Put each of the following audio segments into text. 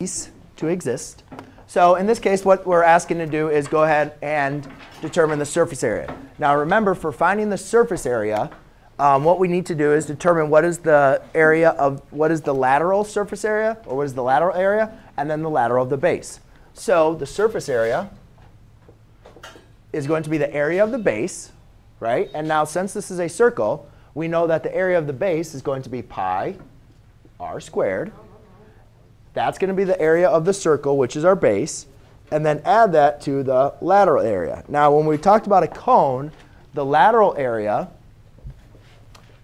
cease to exist. So in this case, what we're asking to do is go ahead and determine the surface area. Now remember, for finding the surface area, what we need to do is determine what is the area of, what is the lateral surface area, or what is the lateral area, and then the lateral of the base. So the surface area is going to be the area of the base, right? And now since this is a circle, we know that the area of the base is going to be pi r squared. That's going to be the area of the circle, which is our base. And then add that to the lateral area. Now, when we talked about a cone, the lateral area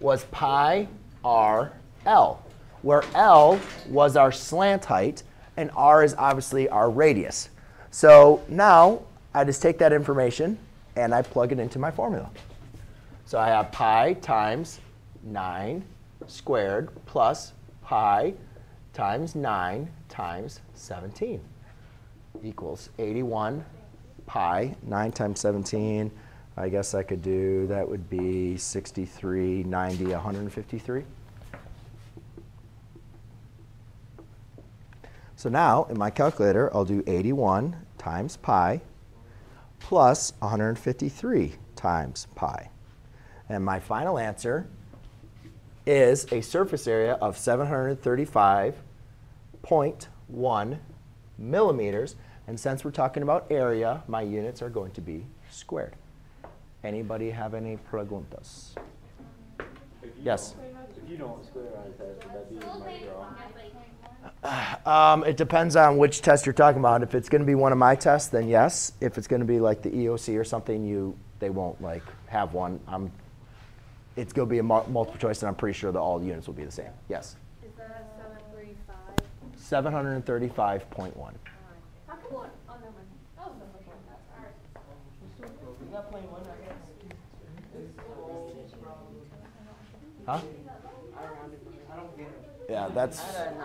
was pi r L, where L was our slant height, and r is obviously our radius. So now I just take that information, and I plug it into my formula. So I have pi times 9 squared plus pi times 9 times 17 equals 81 pi. 9 times 17, I guess I could do, that would be 63, 90, 153. So now, in my calculator, I'll do 81 times pi plus 153 times pi. And my final answer is a surface area of 735.1 millimeters. And since we're talking about area, my units are going to be squared. Anybody have any preguntas? Yes? If you don't squarerize that, would that be wrong? It depends on which test you're talking about. If it's going to be one of my tests, then yes. If it's going to be like the EOC or something, they won't like have one. It's going to be a multiple choice, and I'm pretty sure that all the units will be the same. Yes? Is there a 735? 735.1. Huh? Yeah, that's.